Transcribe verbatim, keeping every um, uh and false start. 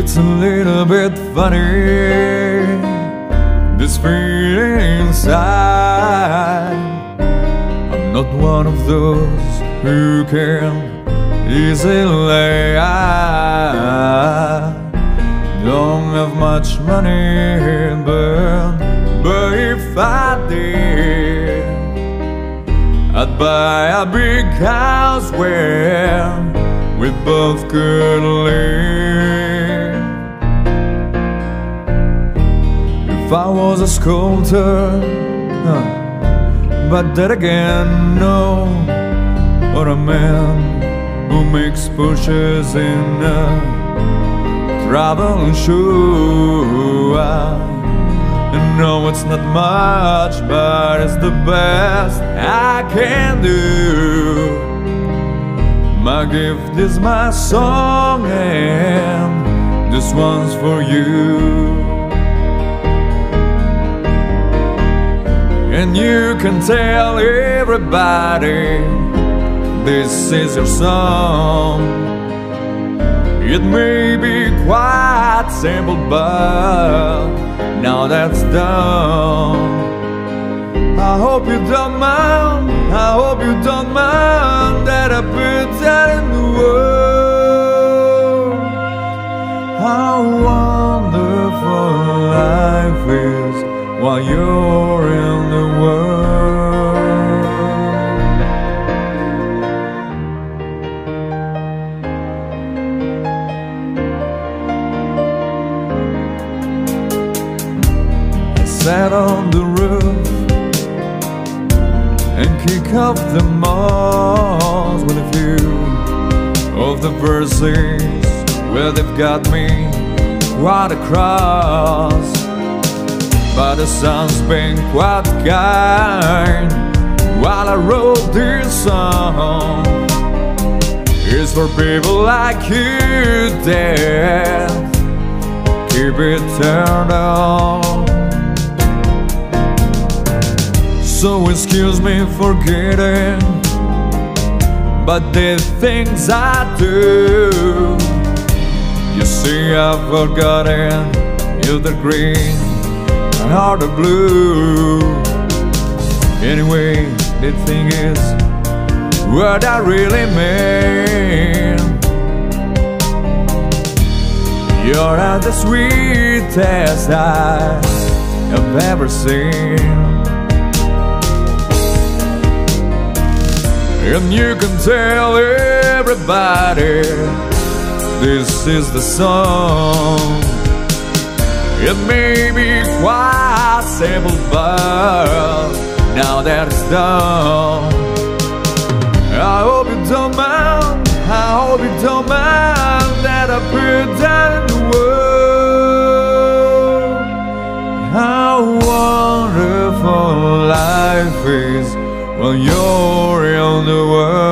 It's a little bit funny, this feeling inside. I'm not one of those who can easily hide. Don't have much money, but, but if I did, I'd buy a big house where we both could live. If I was a sculptor, huh, but then again, no. Or a man who makes pushes in a traveling shoe. I know it's not much, but it's the best I can do. My gift is my song, and this one's for you. And you can tell everybody this is your song. It may be quite simple, but now that's done. I hope you don't mind, I hope you don't mind that I put that in the world. How wonderful life is while you're in the world. I sat on the roof and kicked off the moss with a few of the verses where they've got me right across. But the sun's been quite kind while I wrote this song. It's for people like you that keep it turned on. So excuse me for getting, but the things I do, you see I've forgotten either green or the blue. Anyway, the thing is what I really mean. You're the sweetest eyes I've ever seen. And you can tell everybody this is the song. It may be quite simple, but now that it's done, I hope you don't mind, I hope you don't mind that I put that in the world. How wonderful life is when you're in the world.